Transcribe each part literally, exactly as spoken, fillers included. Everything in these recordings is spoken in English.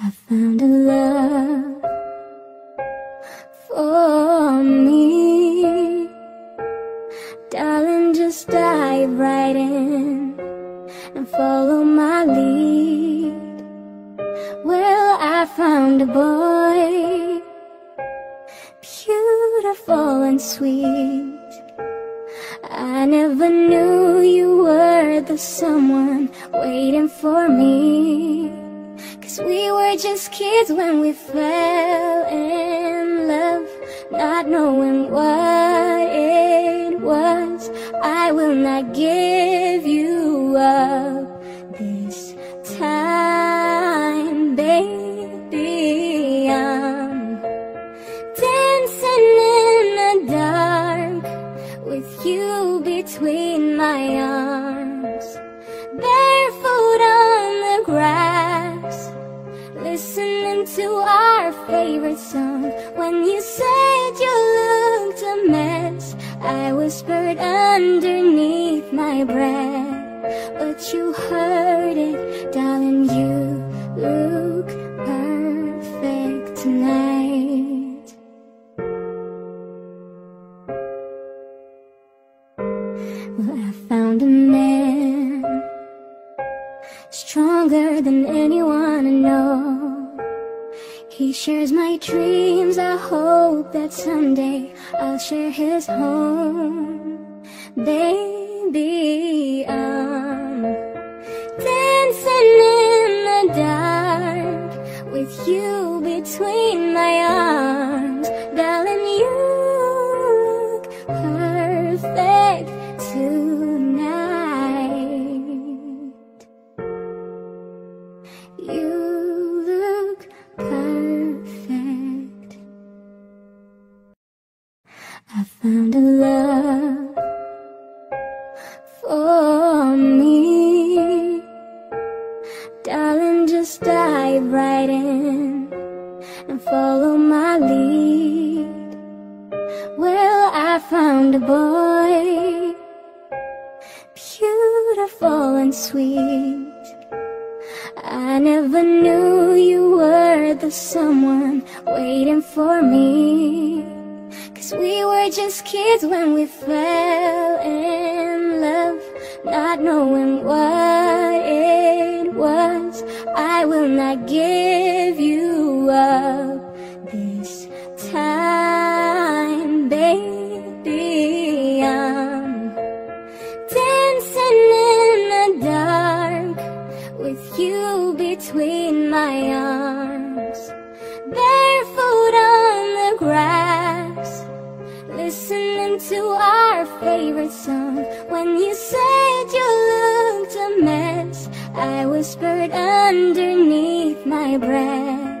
I found a love for me. Darling, just dive right in and follow my lead. Well, I found a boy, beautiful and sweet. I never knew you were the someone waiting for me, 'cause we were just kids when we fell in love, not knowing what it was. I will not give you up this time, baby. I'm dancing in the dark with you between my arms, barefoot on the grass, listening to our favorite song. When you said you looked a mess, I whispered underneath my breath, but you heard it, darling. You look perfect tonight. Well, I found a man stronger than anyone I know. He shares my dreams. I hope that someday I'll share his home. Baby, I'm dancing in the dark with you between my arms. Darling, you look perfect tonight. You look perfect. I found a love for me. Darling, just dive right in and follow my lead. Well, I found a boy, beautiful and sweet. I never knew you were the someone waiting for me, 'cause we were just kids when we fell in love, not knowing what it was. I will not give you up this time, baby. I'm dancing in the dark with you between my arms, barefoot on the grass, listening to our favorite song. When you said you looked a mess, I whispered underneath my breath,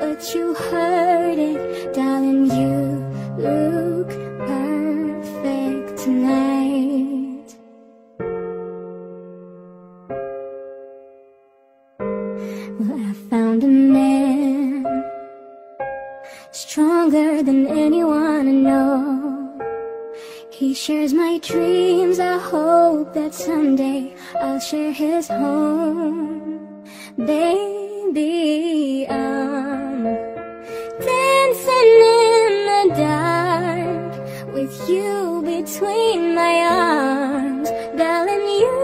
but you heard it, darling. You look perfect tonight. Well, I found a man stronger than anyone I know. He shares my dreams. I hope that someday I'll share his home. Baby, I'm dancing in the dark with you between my arms. Darling, you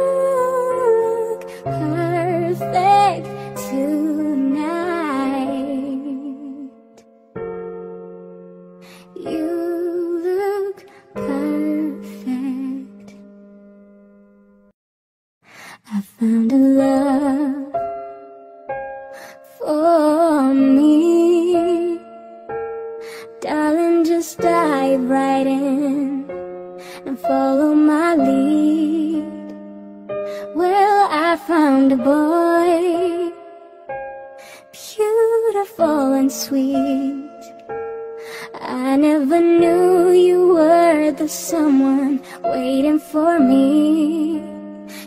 look perfect tonight. You look perfect. I found a love for me. Darling, just dive right in and follow my lead. Well, I found a boy, beautiful and sweet. I never knew you were the someone waiting for me,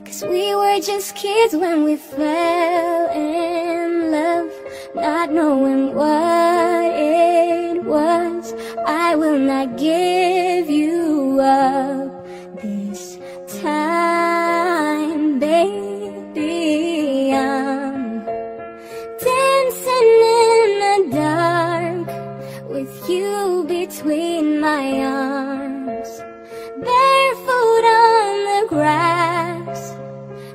'cause we were just kids when we fell in love, not knowing what it was. I will not give you up this time, baby. I'm dancing with you between my arms, barefoot on the grass,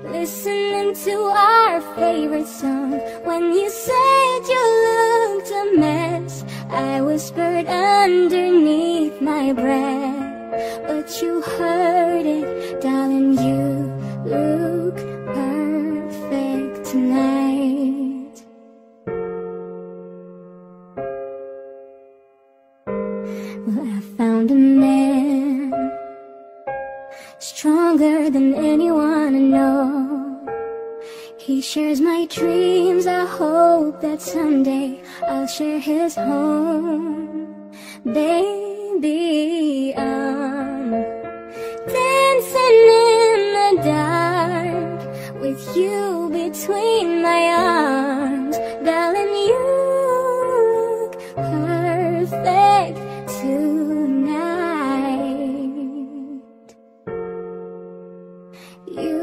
listening to our favorite song. When you said you looked a mess, I whispered underneath my breath, but you heard it, darling, you look perfect tonight. Well, I found a man stronger than anyone I know. He shares my dreams. I hope that someday I'll share his home. Baby, I'm dancing in the dark with you between my arms. Darling, you look perfect tonight. You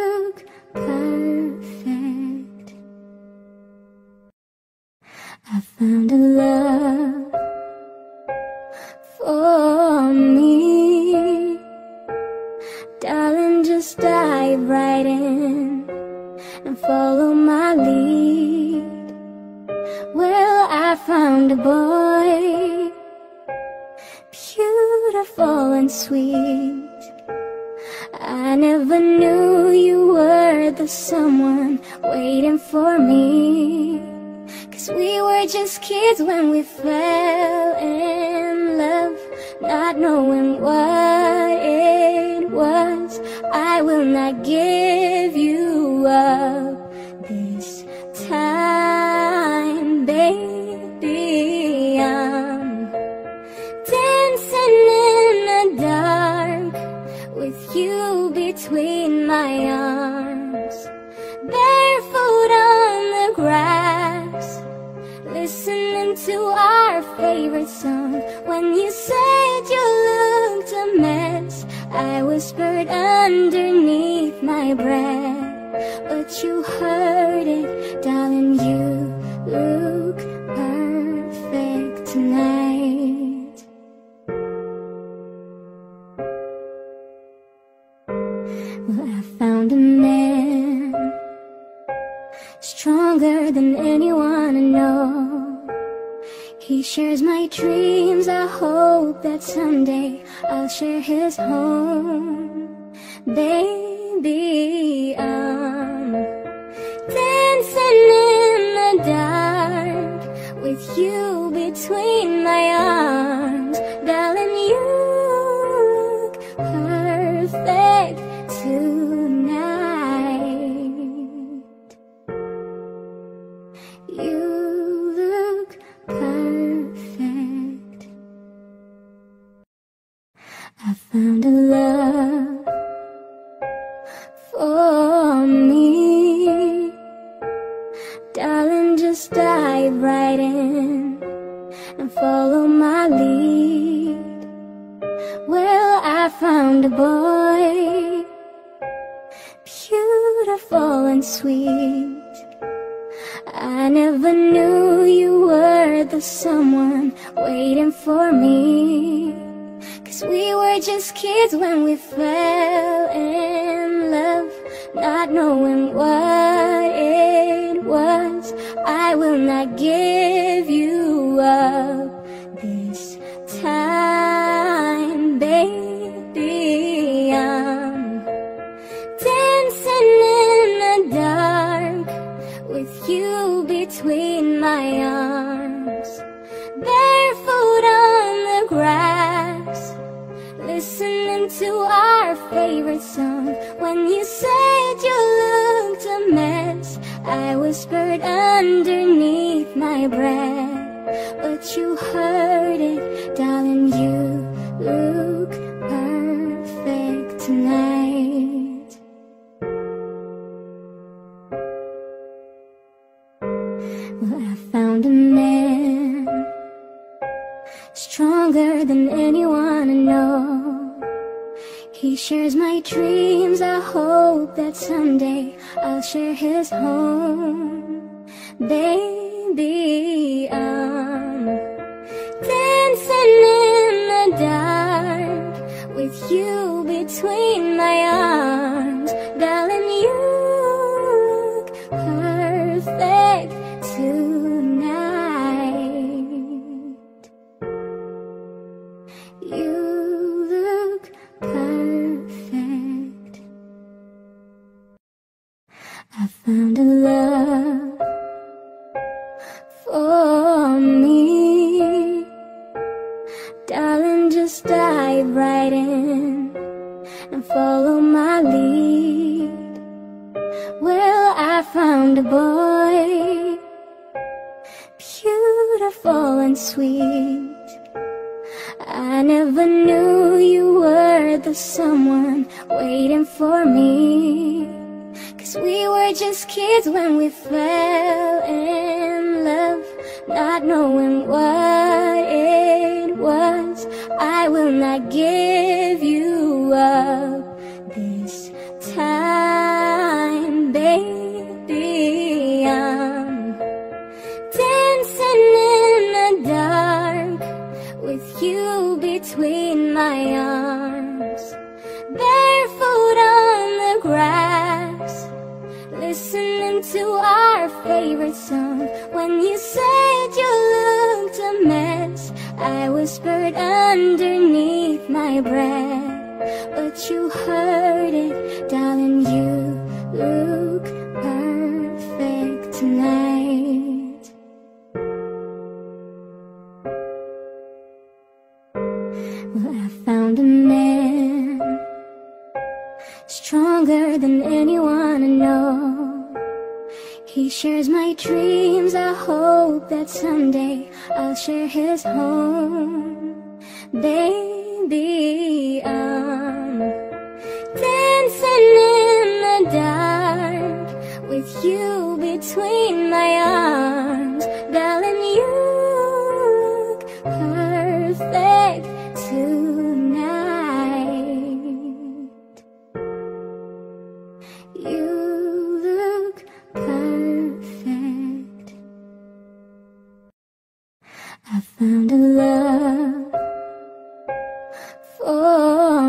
look perfect. I found a love for me. Darling, just dive right in and follow my lead. Well, I found a boy, beautiful and sweet. I never knew you were the someone waiting for me, 'cause we were just kids when we fell in love, not knowing what it was. I will not give you up this time, baby. I'm dancing in the dark with you between my arms, barefoot on the grass, listening to our favorite song. When you said you looked a mess, I whispered underneath my breath, but you heard it, darling, you look perfect tonight. Well, I found a man stronger than anyone I know. He shares my dreams. I hope that someday I'll share his home. Baby, I'm dancing in the dark with you between my arms. Darling, you look perfect tonight. You look perfect. I found a love for me. Darling, just dive right in and follow my lead. Well, I found a boy, beautiful and sweet. I never knew you were the someone waiting for me, 'cause we were just kids when we fell in love, not knowing what it was. I will not give you up this time, baby. I'm dancing in the dark with you between my arms, barefoot on the grass, listening to our favorite song. When you said you looked a mess, I whispered underneath my breath, but you heard it, darling, you look perfect tonight. Well, I found a man stronger than anyone I know. He shares my dreams. I hope that someday I'll share his home. Baby, I'm you between my arms, darling, you look perfect tonight. You look perfect. I found a love for me, darling, just dive right in and follow my lead. Well, I found a boy, beautiful and sweet. I never knew you were the someone waiting for me, 'cause we were just kids when we fell in love, not knowing what it was. I will not give you up this time, baby. I'm dancing in the dark with you between my arms, barefoot on the grass, listening to our favorite song. When you said you looked a mess, I whispered underneath my breath, but you heard it, darling, you look perfect tonight. Well, I found a man stronger than anyone I know. He shares my dreams, I hope that someday I'll share his home. Baby, I'm dancing in the dark with you between my arms, darling, you look perfect tonight. You look perfect. I found a love for me,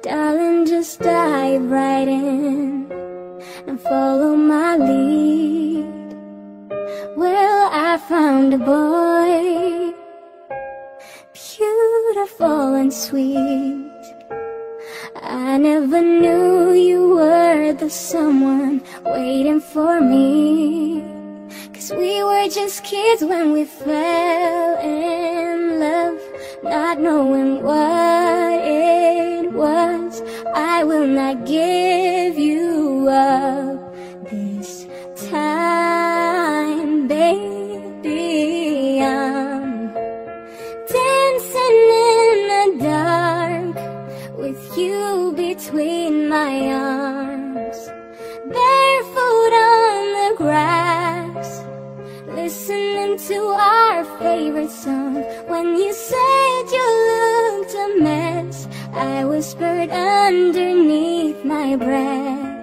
darling, just dive right in and follow my lead. Well, I found a boy, beautiful and sweet. I never knew you were the someone waiting for me, 'cause we were just kids when we fell in love, not knowing what it was. I will not give you up this time, baby. I'm dancing in the dark with you between my arms, barefoot on the grass, listening to our favorite song. When you said you looked a mess, I whispered underneath my breath,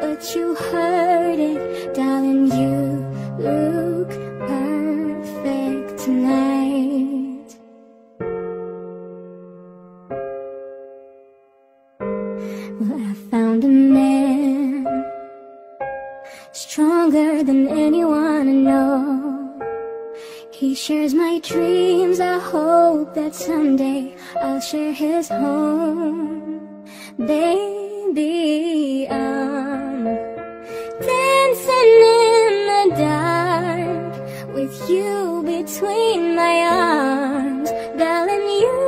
but you heard it, darling, you look perfect tonight. Well, I found a man stronger than anyone I know. He shares my dreams, I hope that someday I'll share his home. Baby, I'm dancing in the dark with you between my arms, darling, you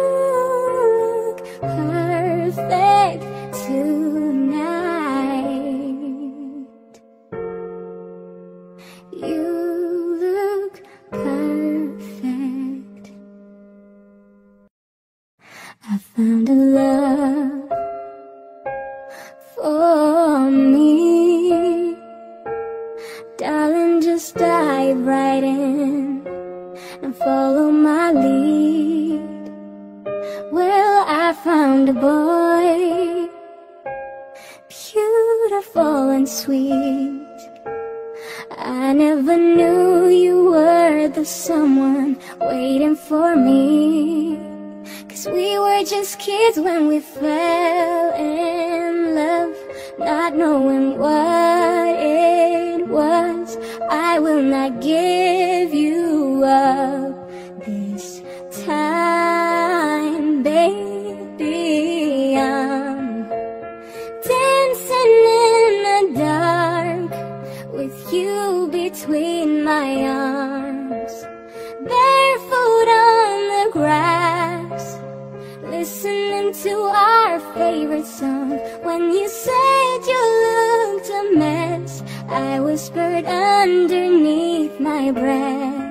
look perfect tonight. You look perfect. I found a love for me, darling, just dive right in and follow my lead. Well, I found a boy, beautiful and sweet. I never knew you were the someone waiting for me, 'cause guess we were just kids when we fell in love, not knowing what it was. I will not give you up this time, baby. I'm dancing in the dark with you between my arms, barefoot on the grass, listening to our favorite song. When you said you looked a mess, I whispered underneath my breath,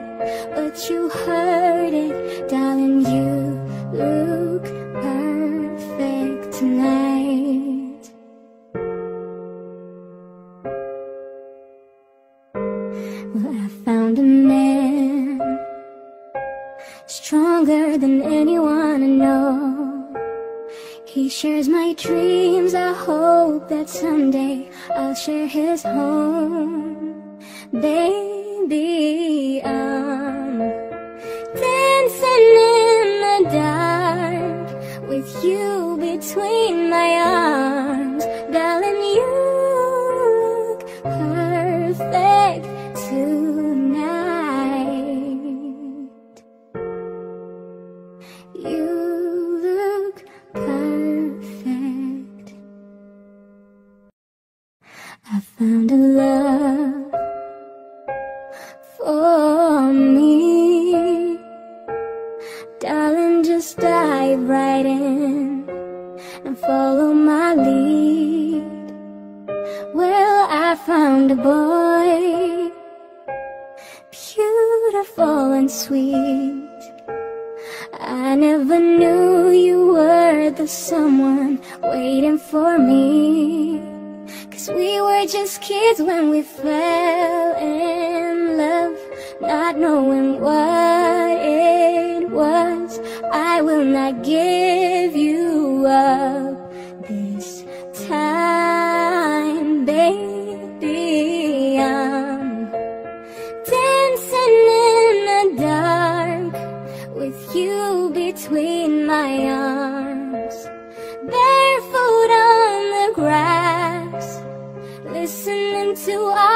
but you heard it, darling. You look perfect tonight. Well, I found a man stronger than anyone I know. He shares my dreams. I hope that someday I'll share his home. Baby, I'm dancing in the dark with you between my arms. Darling, you look perfect tonight. You look perfect. I found a love for me. Darling, just dive right in and follow my lead. Well, I found a boy, beautiful and sweet. I never knew you were the someone waiting for me, 'cause we were just kids when we fell in love, not knowing what it was. I will not give you up this time, baby. I'm dancing in the dark with you between my arms, barefoot on the grass, listening to our favorite song.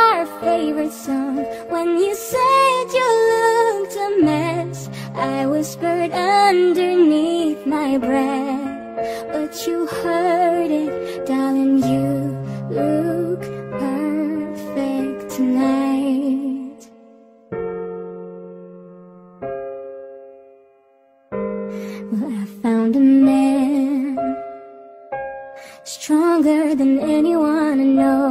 When you said you looked a mess, I whispered underneath my breath, but you heard it, darling. You look perfect tonight. Well, I found a man stronger than anyone I know.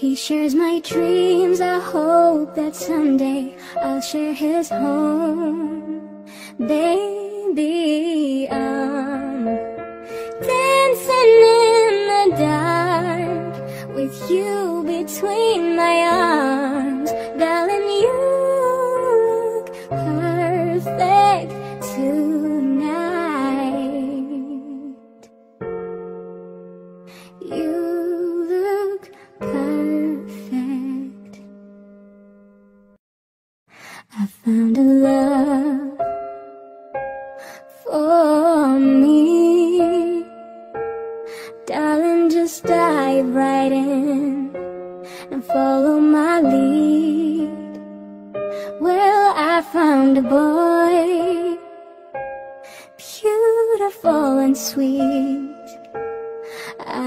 He shares my dreams. I hope that someday I'll share his home. Baby, I'm dancing in the dark with you between my arms. Darling, you look perfect tonight. You look perfect. I found a love for me. Darling, just dive right in and follow my lead. Well, I found a boy, beautiful and sweet.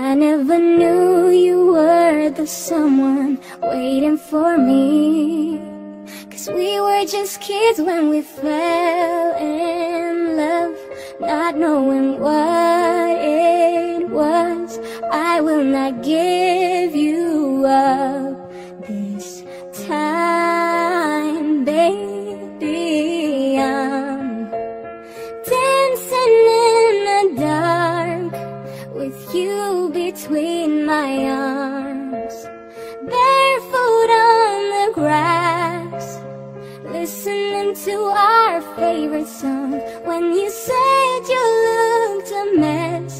I never knew you were the someone waiting for me, 'cause we were just kids when we fell in love, not knowing what it was. I will not give you up this time, baby. I'm dancing in the dark with you between my arms, barefoot on the grass, listening to our favorite song. When you said you looked a mess,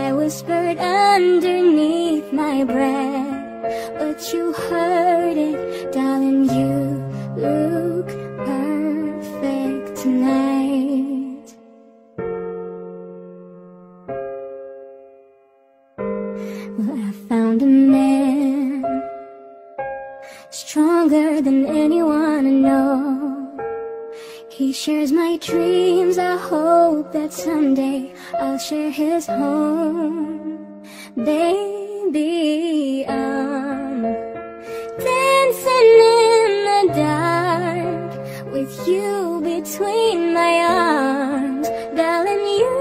I whispered underneath my breath, but you heard it, darling. You look perfect tonight. stronger than anyone I know. He shares my dreams, I hope that someday I'll share his home. Baby, I'm dancing in the dark with you between my arms, darling, you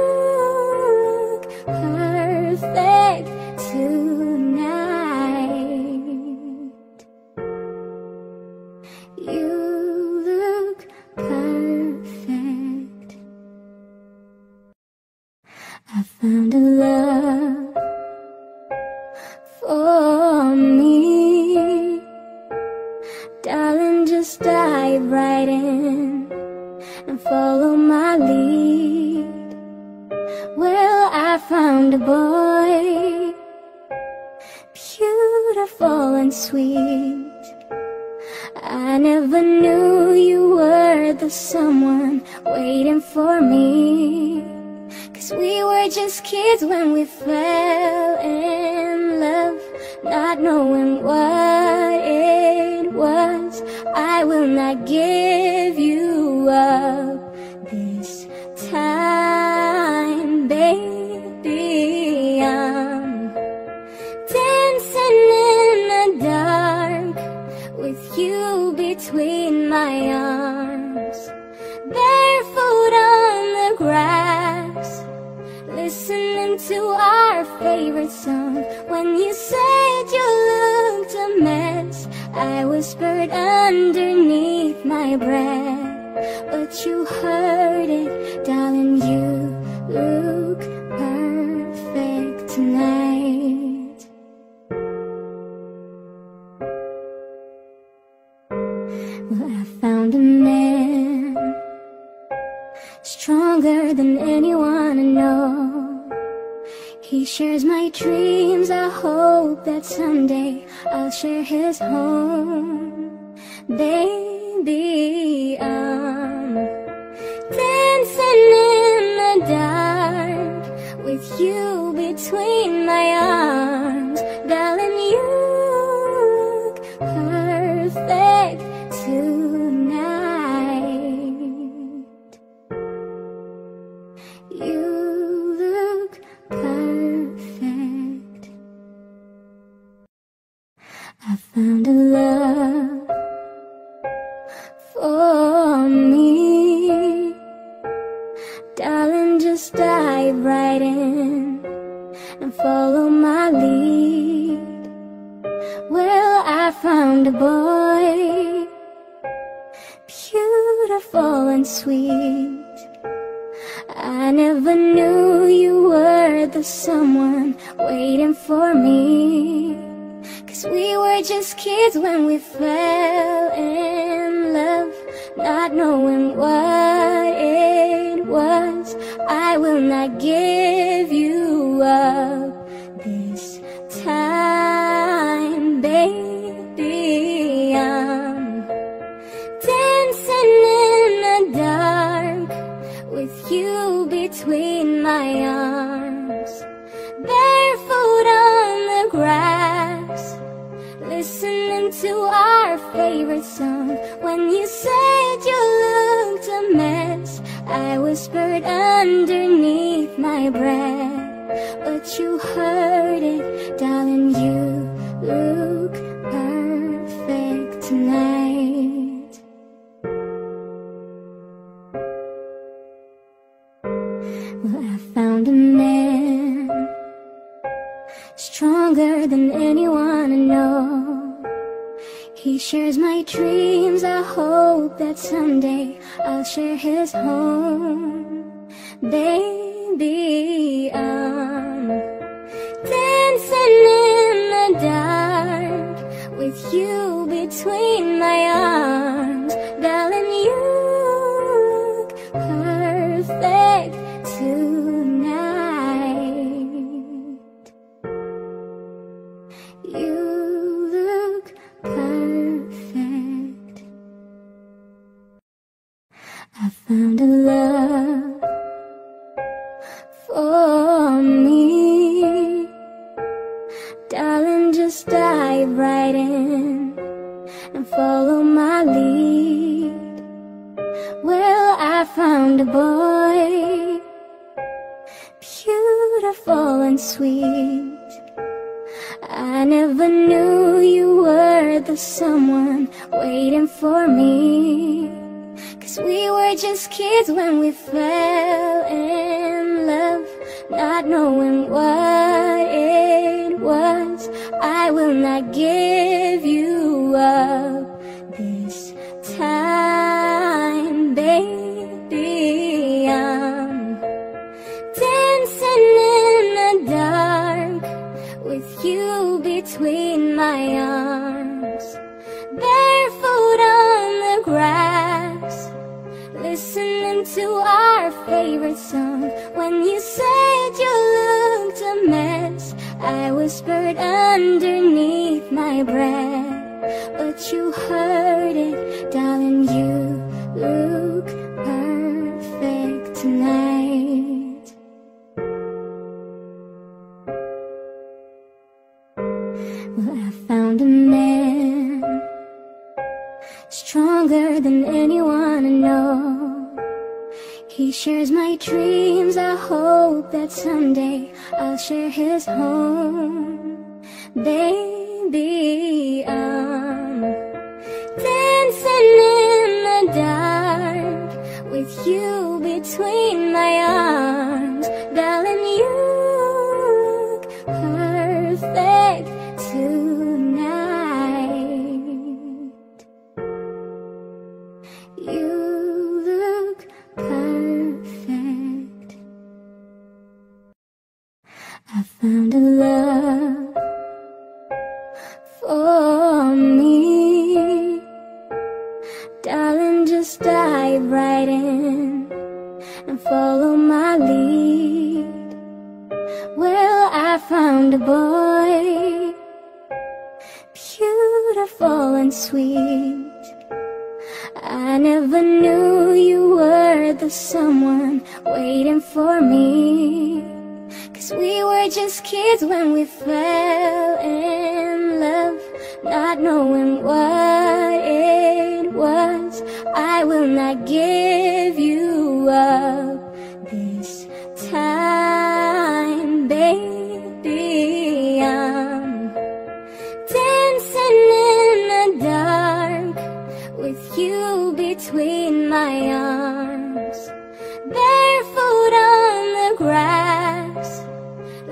look perfect tonight. You look perfect. I found a love for me, darling, just dive right in and follow my lead. Well, I found a boy, beautiful and sweet. I never knew you were the someone waiting for me, 'cause we were just kids when we fell in love, not knowing what it was. I will not give you up this time, baby. I'm dancing in the dark with you between my arms, barefoot on the grass, listening to our favorite song. When you said you looked a mess, I whispered underneath my breath, but you heard it, darling, you look perfect tonight. Well, I found a man stronger than anyone I know. He shares my dreams, I hope that someday I'll share his home. Baby, I'm dancing in the dark with you between my arms, darling, you look perfect tonight. You look perfect. I found a love for me, darling, just dive right in and follow my lead. Well, I found a boy, beautiful and sweet. I never knew you were the someone waiting for me, 'cause we were just kids when we fell in love, not knowing what it was. I will not give you up this time, baby. I'm dancing in the dark with you between my arms, barefoot on the grass, listening to our favorite song. When you said you looked a mess, I whispered underneath my breath, but you heard it, darling, you look perfect tonight. Well, I found a man stronger than anyone I know. He shares my dreams, I hope that someday I'll share his home. Baby, I'm dancing in the dark with you between my arms, darling, you look perfect tonight. You look perfect. I found a love for me, darling, just dive right in and follow my lead. Well, I found a boy, beautiful and sweet. I never knew you were the someone waiting for me, 'cause we were just kids when we fell in love, not knowing what it was. I will not give you up this time, baby. I'm dancing in the dark with you between my arms, barefoot on the grass, listening to our favorite song. When you said you looked a mess, I whispered underneath my breath, but you heard it, darling. You look perfect tonight. Well, I found a man stronger than anyone I know. He shares my dreams, I hope that someday I'll share his home. Baby, I'm dancing in the dark with you between my arms. Darling, you look perfect tonight. You I found a love for me, darling. Just dive right in and follow my lead. Well, I found a boy, beautiful and sweet. I never knew you were the someone waiting for me, 'cause we were just kids when we fell in love, not knowing what it was. I will not give you up this time, baby. I'm dancing in the dark with you between my arms, barefoot on the grass,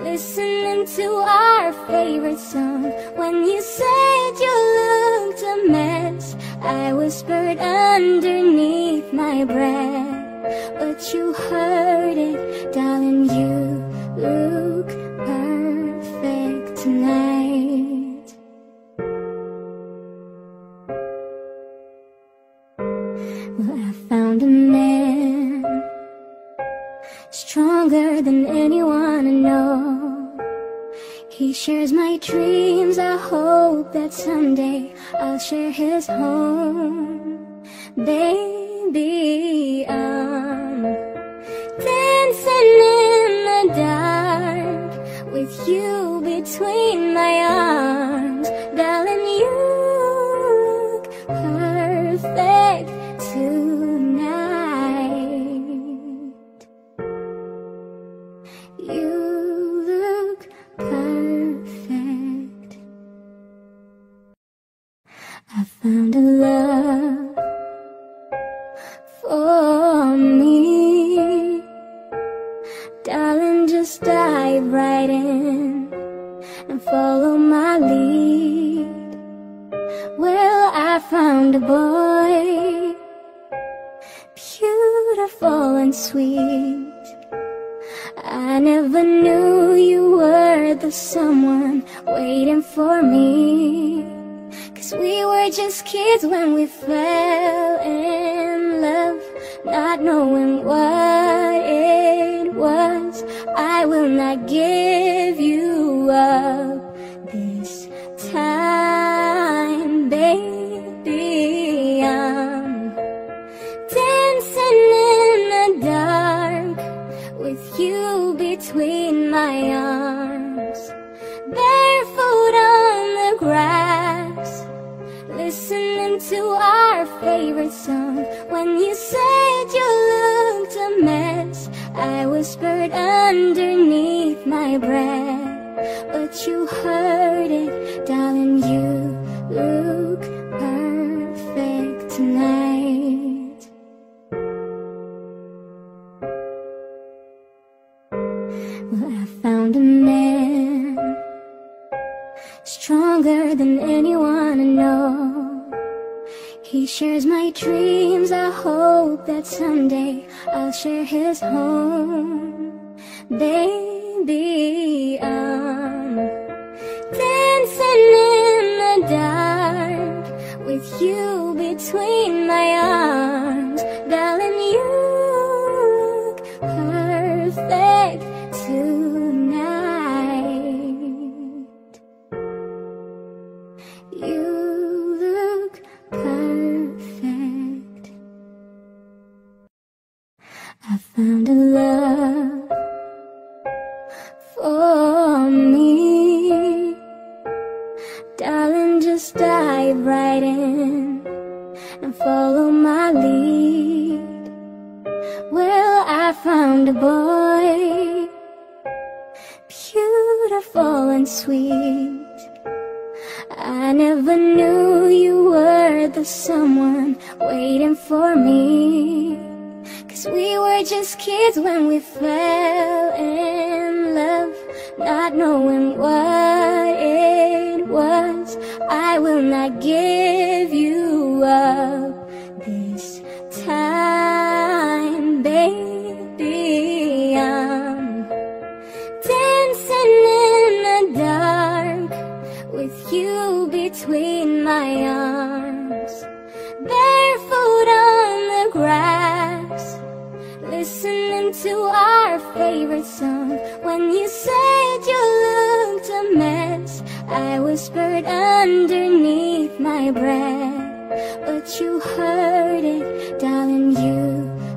listening to our favorite song. When you said you looked a mess, I whispered underneath my breath, but you heard it, darling. You look perfect tonight. Well, I found a man stronger than anyone I know. He shares my dreams, I hope that someday I'll share his home. Baby, I'm dancing in the dark with you between my arms. Darling, you look perfect tonight. You I found a love for me, darling. Just dive right in and follow my lead. Well, I found a boy, beautiful and sweet. I never knew you were the someone waiting for me, 'cause we were just kids when we fell in love, not knowing what it was. I will not give you up this time, baby. I'm dancing in the dark with you between my arms, barefoot on the grass. Listen lonesome. When you said you looked a mess, I whispered underneath my breath, but you heard it, darling. You look perfect tonight. Well, I found a man stronger than anyone I know. He shares my dreams, I hope that someday I'll share his home. Baby, I'm dancing in the dark with you between my arms. Darling, you look perfect tonight. You look perfect. I found a love for me. Darling, just dive right in and follow my lead. Well, I found a boy, beautiful and sweet. I never knew you were the someone waiting for me. We were just kids when we fell in love, not knowing what it was. I will not give you up this time, baby. I'm dancing in the dark with you between my arms, barefoot on the grass, listening to our favorite song. When you said you looked a mess, I whispered underneath my breath, but you heard it, darling.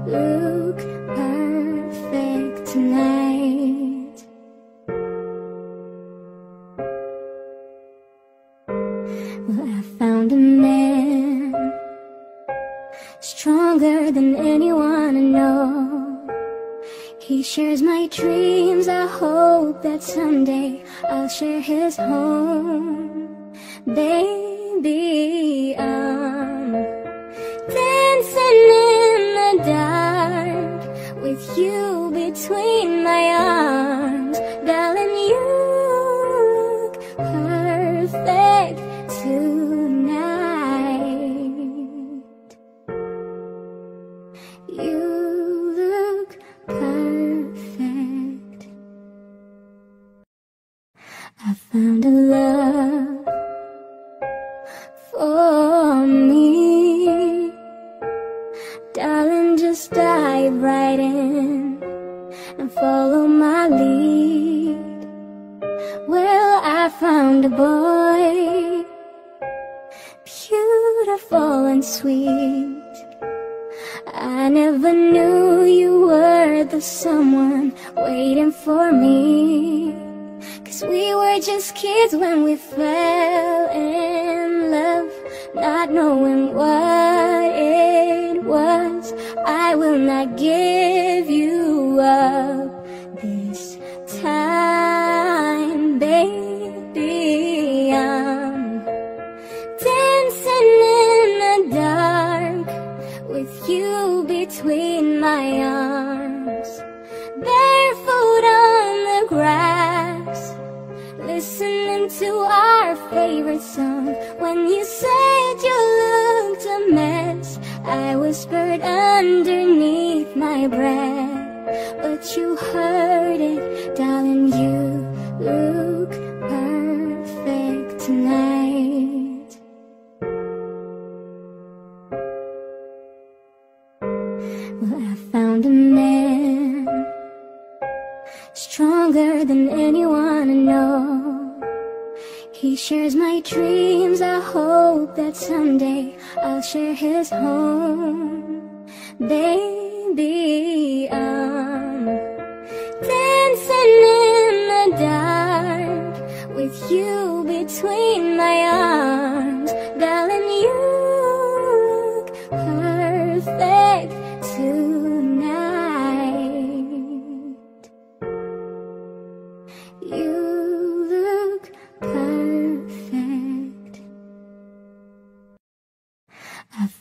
You look perfect tonight. Well, I found a man stronger than anyone I know. He shares my dreams, I hope that someday I'll share his home. Baby, I'm dancing in the dark with you between my arms. Darling, you look perfect tonight. You look perfect. I found a love for me. Darling, just dive right in and follow my lead. Well, I found a boy, beautiful and sweet. I never knew you were the someone waiting for me. We were just kids when we fell in love, not knowing what it was. I will not give you up this time, baby. I'm dancing in the dark with you between my arms, barefoot on the grass, listening to our favorite song. When you said you looked a mess, I whispered underneath my breath, but you heard it, darling. You look perfect tonight. Well, I found a man stronger than anyone I know. He shares my dreams, I hope that someday I'll share his home. Baby, I'm dancing in the dark with you between my arms. Darling, you look perfect.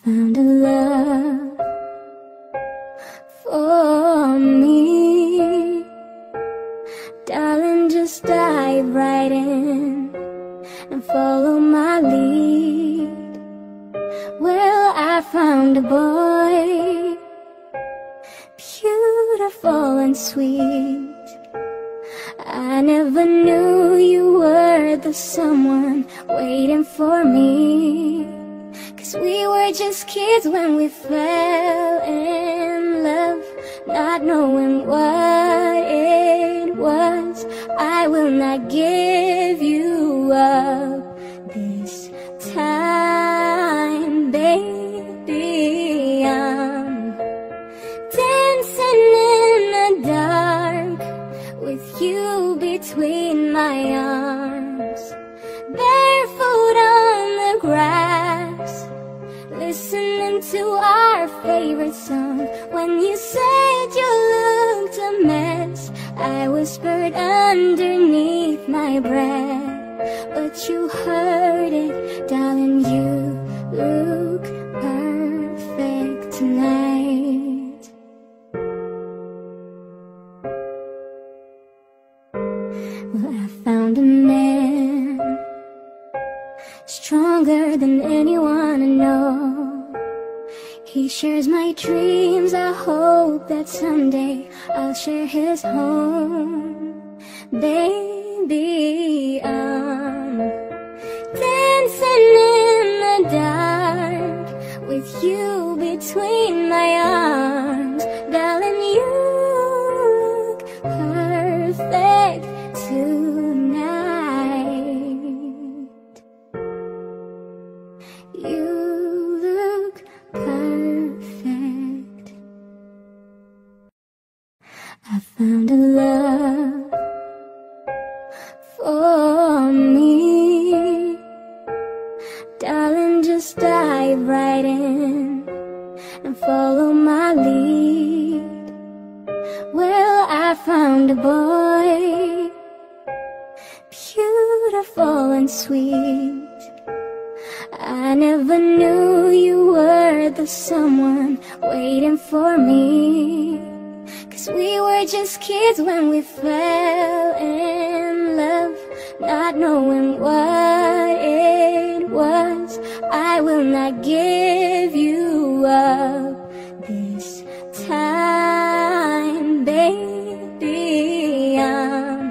found a love for me. Darling, just dive right in and follow my lead. Well, I found a boy, beautiful and sweet. I never knew you were the someone waiting for me, 'cause we were just kids when we fell in love, not knowing what it was. I will not give you up this time, baby. I'm dancing in the dark with you between my arms, barefoot on the grass, listening to our favorite song. When you said you looked a mess, I whispered underneath my breath, but you heard it, darling. You look perfect tonight. Found a man stronger than anyone I know. He shares my dreams. I hope that someday I'll share his home. Baby, I'm dancing in the dark with you between my arms. Darling, you look perfect too. I found a love for me. Darling, just dive right in and follow my lead. Well, I found a boy, beautiful and sweet. I never knew you were the someone waiting for me, 'cause we were just kids when we fell in love, not knowing what it was. I will not give you up this time, baby. I'm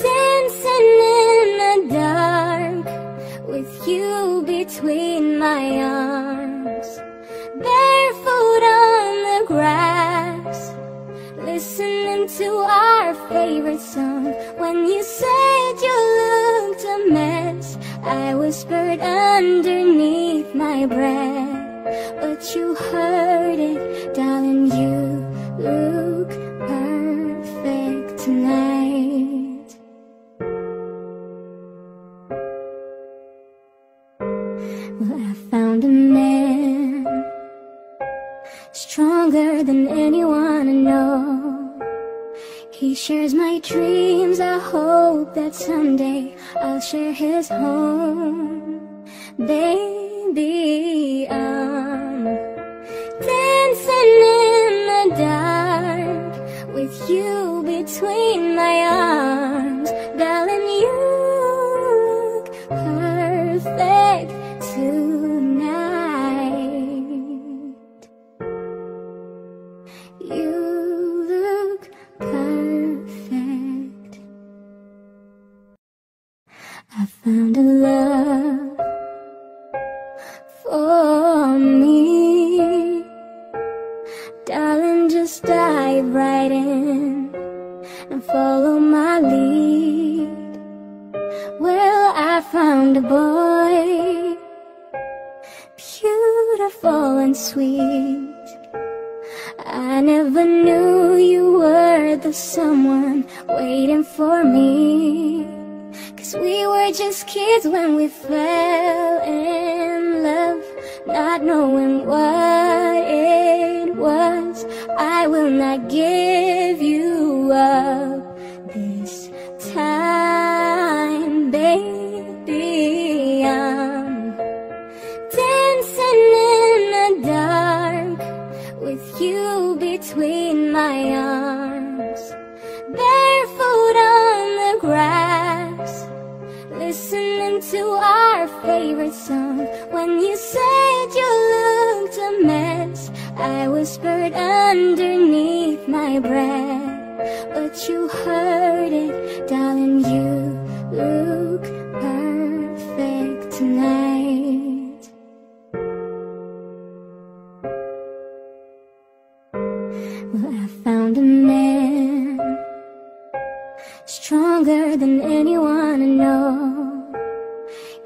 dancing in the dark with you between my arms, barefoot on the grass, listening to our favorite song. When you said you looked a mess, I whispered underneath my breath, but you heard it, darling. You look perfect tonight. Well, I found a man stronger than anyone I know. He shares my dreams. I hope that someday I'll share his home. Baby, I'm dancing in the dark with you between my arms. Darling, you look perfect tonight. You look perfect. I found a love for me. Darling, just dive right in and follow my lead. Well, I found a boy, beautiful and sweet. I never knew you were the someone waiting for me, 'cause we were just kids when we fell in love, not knowing what it was. I will not give you up this time, baby. I'm dancing in between my arms, barefoot on the grass, listening to our favorite song. When you said you looked a mess, I whispered underneath my breath, but you heard it, darling, you look perfect tonight. Found a man stronger than anyone I know.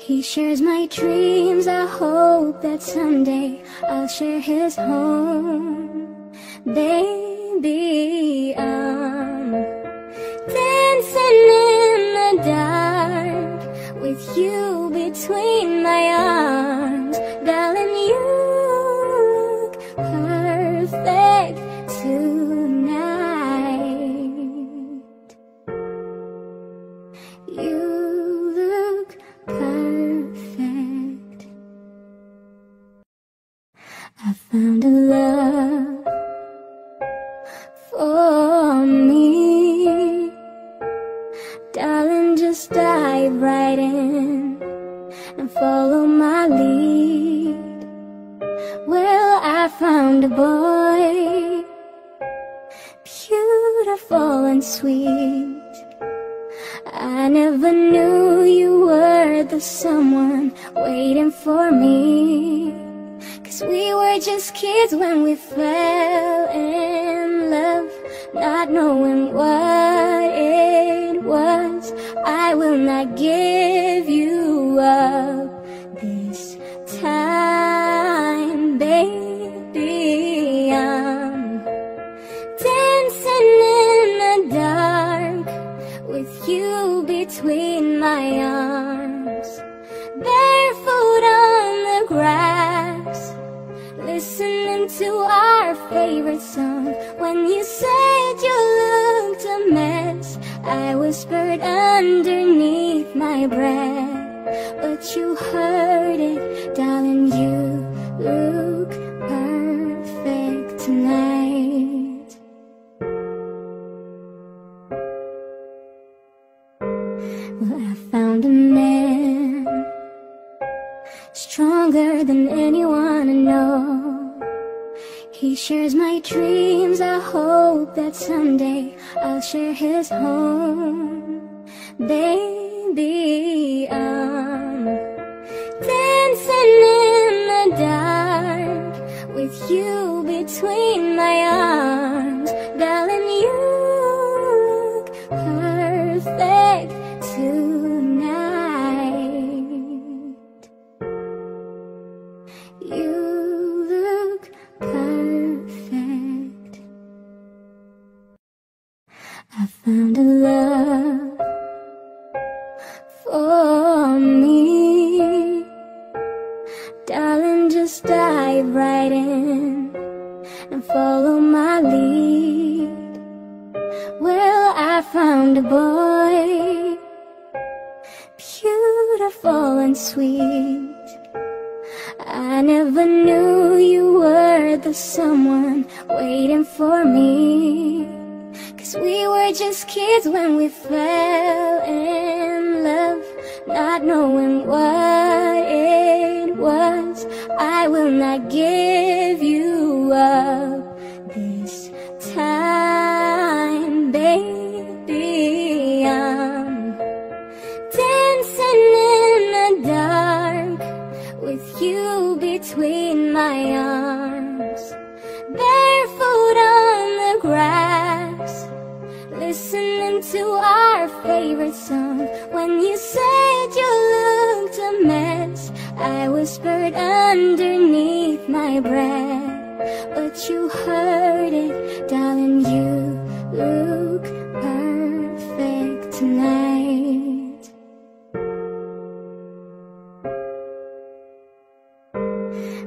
He shares my dreams. I hope that someday I'll share his home. Baby, I'm dancing in the dark with you between my arms. Darling, you look perfect too. Found a love for me, darling, just dive right in and follow my lead. Well, I found a boy, beautiful and sweet. I never knew you were the someone waiting for me. We were just kids when we fell in love, not knowing what it was. I will not give you up this time, baby. I'm dancing in the dark with you between my arms, barefoot on the grass, listening to our favorite song. When you said you looked a mess, I whispered underneath my breath, but you heard it, darling, you look perfect tonight. Well, I found a man stronger than anyone I know. He shares my dreams. I hope that someday I'll share his home. Baby, I'm dancing in the dark with you between my arms. Darling, you look perfect tonight. You look perfect. I found a love for me, darling, just dive right in and follow my lead. Well, I found a boy, beautiful and sweet. I never knew you were the someone waiting for me. We were just kids when we fell in love, not knowing what it was. I will not give you up this time, baby. I'm dancing in the dark with you between my arms, barefoot on the grass, listening to our favorite song. When you said you looked a mess, I whispered underneath my breath, but you heard it, darling, you look perfect tonight.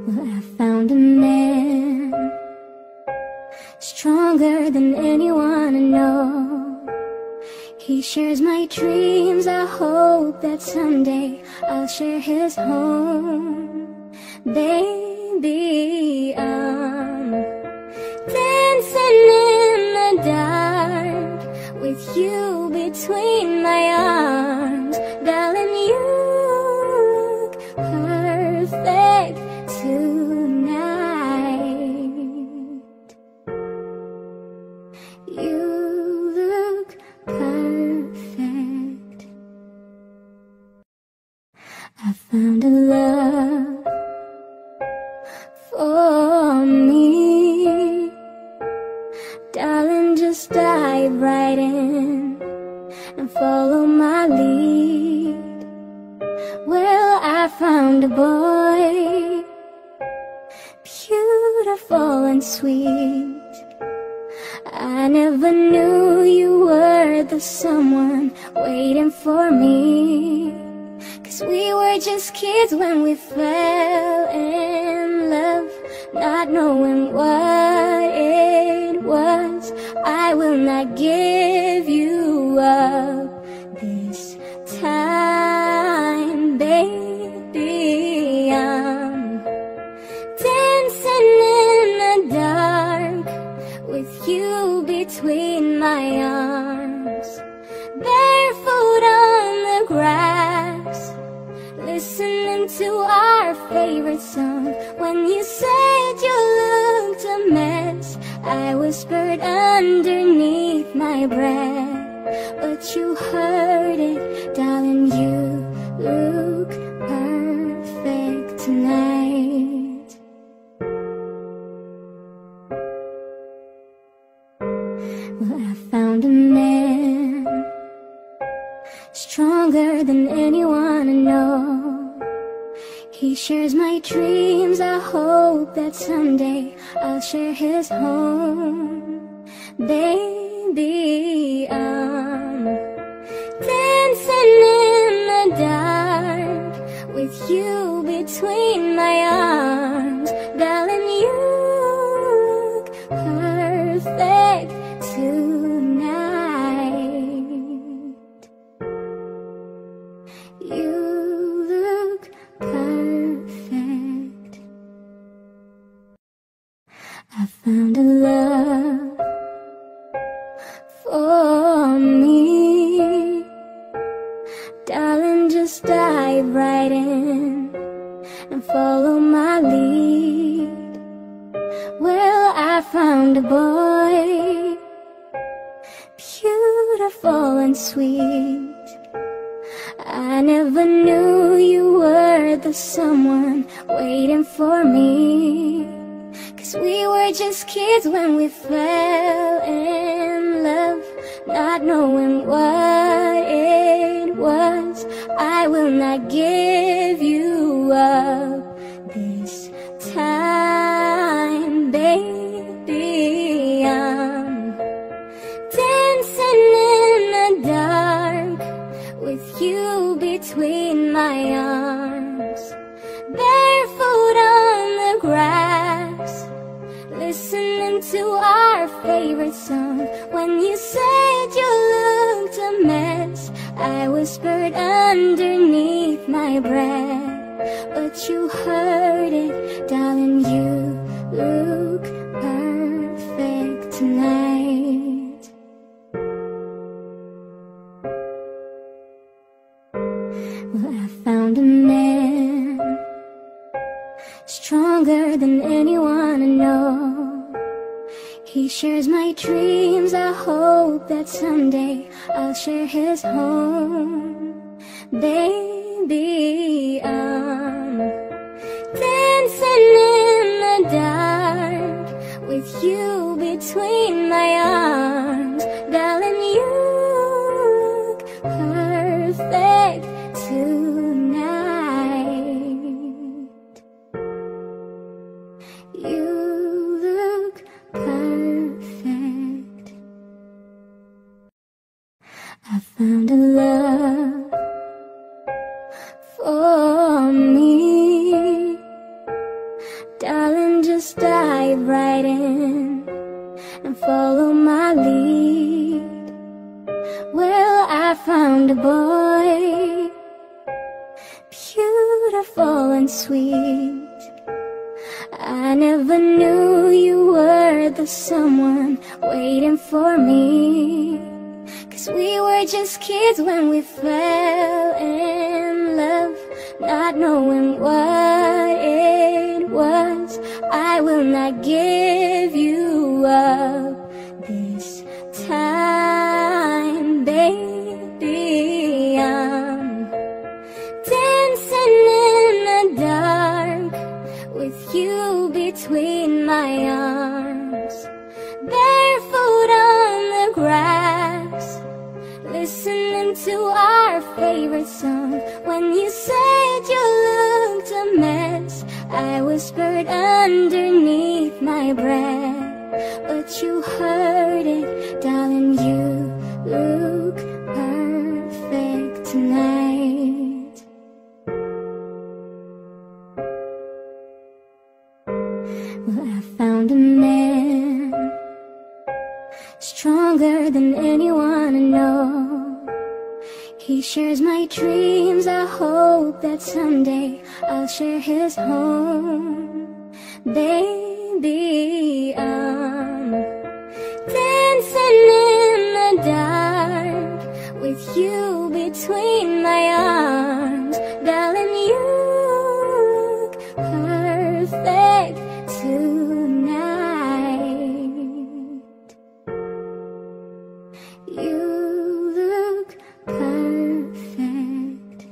Well, I found a man stronger than anyone I know. He shares my dreams. I hope that someday I'll share his home. Baby, I'm dancing you between my arms, darling, you look perfect tonight. You look perfect. I found a love for me, darling, just dive right in and follow my lead. Well, I found a boy, beautiful and sweet. I never knew you were the someone waiting for me, 'cause we were just kids when we fell in love, not knowing what it was. I will not give you up this time, baby. I'm dancing in the dark with you between my arms, barefoot on the grass, listening to our favorite song. When you said you looked a mess, I whispered underneath my breath, but you heard it, darling, you look perfect tonight. Well, I found a man stronger than anyone I know. He shares my dreams, I hope that someday I'll share his home. Baby, I'm dancing in the dark with you between my arms, darling, you look perfect tonight. You look perfect. I found a love for me, darling, just dive right in and follow my lead. Well, I found a boy, beautiful and sweet. I never knew you were the someone waiting for me, 'cause we were just kids when we fell in love, not knowing what it was. I will not give you up this time, baby. I'm dancing in the dark with you between my arms, barefoot on the grass, listening to our favorite song. When you said you looked a mess, I whispered underneath my breath, but you heard it, darling, you look perfect tonight. Well, I found a man stronger than anyone I know. He shares my dreams, I hope that someday I'll share his home. Baby, I'm dancing in the dark with you between my arms, darling, you look perfect tonight. You look perfect. I found a love for me, darling, just dive right in and follow my lead. Well, I found a boy, beautiful and sweet. I never knew you were the someone waiting for me, 'cause Cause we were just kids when we fell in love, not knowing what it was. I will not give you up this time, baby. I'm dancing in the dark with you between my arms, barefoot on the grass, listening to our favorite song. When you said you looked a mess, I whispered underneath my breath, but you heard it, darling. You look perfect tonight. Well, I found a man stronger than anyone I know. He shares my dreams. I hope that someday I'll share his home. Baby, I'm dancing in the dark with you between my arms. Darling, you look perfect tonight. You look perfect.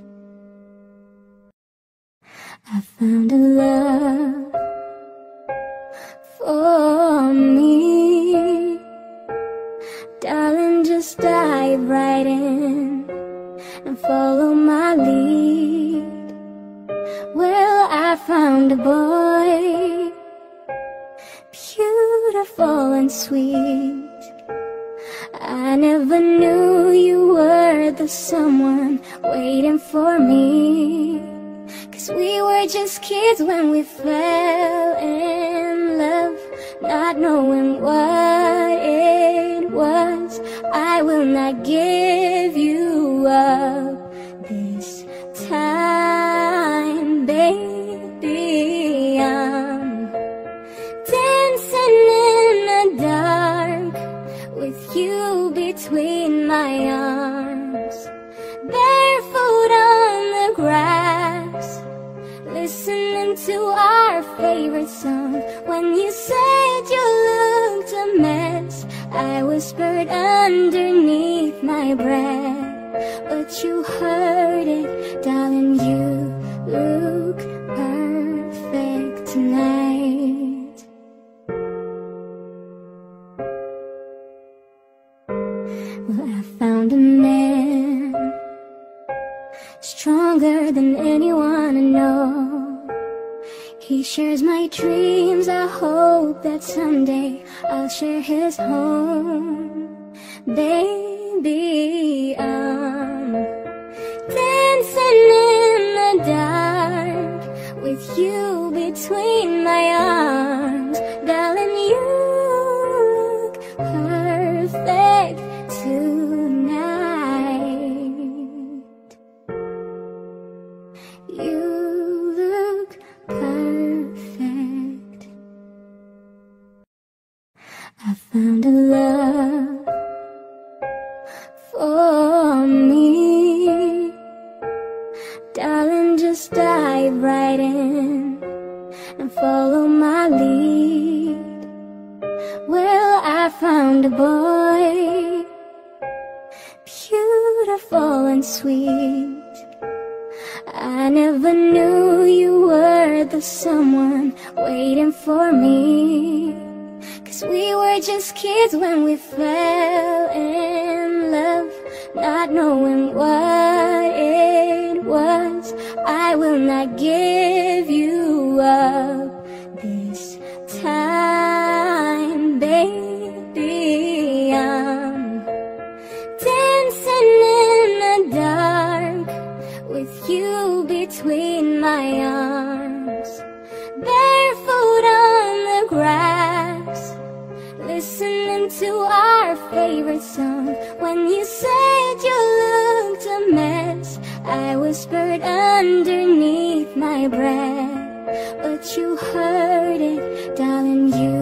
I found a love for me. Darling, just dive right in and follow my lead. Well, I found a boy, beautiful and sweet. I never knew you were the someone waiting for me. Cause we were just kids when we fell in love, not knowing what it was. I will not give you up this time, baby. I'm dancing in the dark with you between my arms, barefoot on the grass, listening to our favorite song. When you said you looked a mess, I whispered underneath my breath, but you heard it, darling. You look perfect tonight. Well, I found a man stronger than anyone I know. He shares my dreams. I hope that someday I'll share his home. Baby, I'm dancing in the dark with you between my arms. Darling, you look perfect tonight. You look perfect. I found a love for me. Darling, just dive right in and follow my lead. Well, I found a boy, beautiful and sweet. I never knew you were the someone waiting for me. Cause we were just kids when we fell in love, not knowing what it was. I will not give you up this time, baby. I'm dancing in the dark with you between my arms, barefoot on the grass, listening to our favorite song. When you said you looked a mess, I whispered underneath my breath, but you heard it, darling. You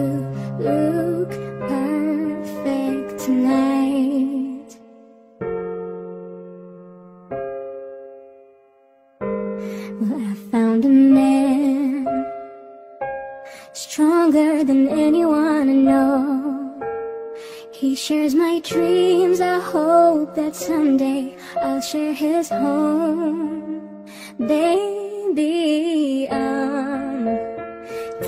look perfect tonight. stronger than anyone I know. He shares my dreams, I hope that someday I'll share his home. Baby, I'm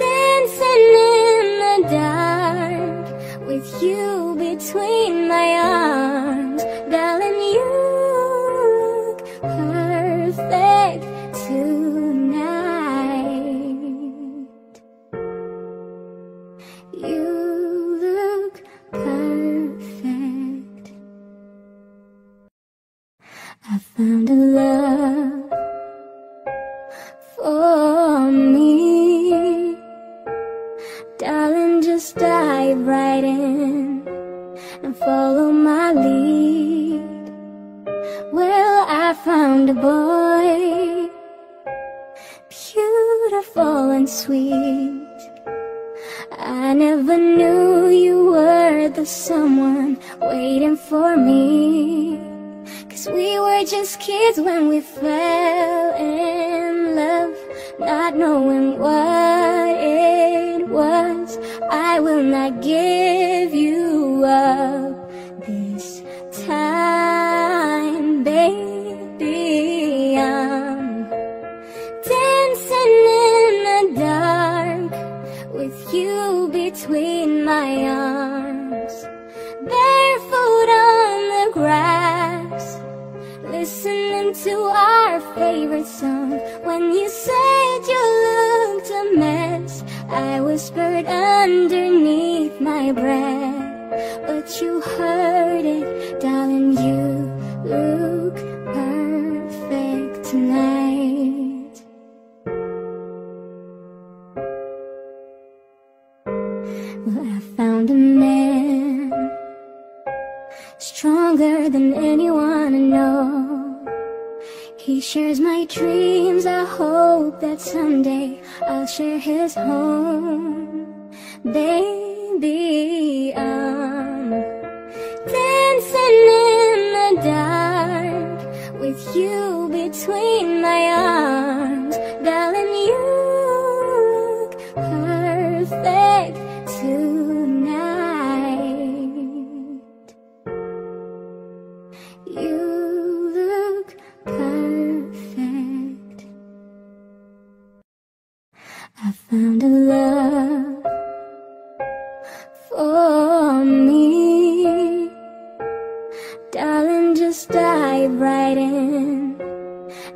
dancing in the dark with you between my arms. Darling, you look perfect tonight. You look perfect. I found a love for me. Darling, just dive right in and follow my lead. Well, I found a boy, beautiful and sweet. I never knew you were the someone waiting for me, 'cause we were just kids when we fell in love, not knowing what it was. I will not give you up this time, baby. I'm dancing in the dark with you between my arms, barefoot on the grass, listening to our favorite song. When you said you looked a mess, I whispered underneath my breath, but you heard it. Darling, you look perfect tonight. Well, I found a man stronger than anyone I know. He shares my dreams, I hope that someday I'll share his home. Baby, I'm dancing in the dark with you between my arms. Darling, you look perfect tonight. You look perfect. I found a love for me. Darling, just dive right in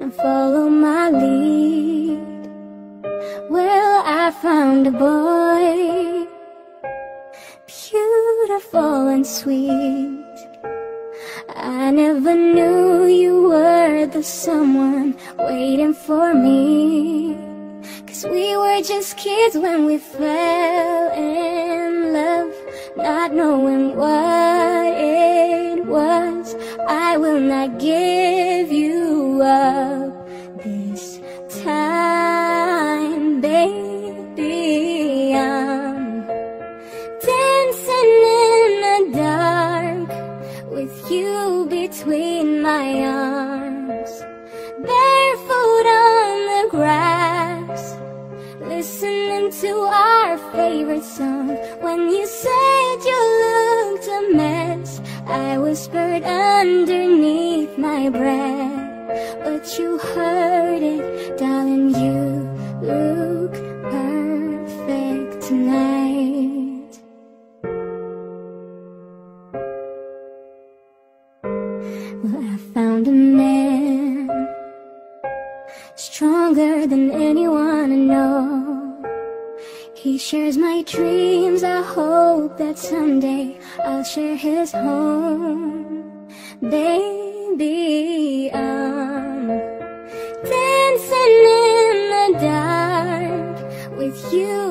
and follow my lead. Well, I found a boy, beautiful and sweet. I never knew you were the someone waiting for me, 'cause we were just kids when we fell in love, not knowing what it was. I will not give you up this time, baby. I'm dancing in the dark with you between my arms, barefoot on the grass, listening to our favorite song. When you said you looked a mess, I whispered underneath my breath, but you heard it. Darling, you look perfect tonight. Well, I found a man stronger than anyone I know. He shares my dreams, I hope that someday I'll share his home. Baby, I'm dancing in the dark with you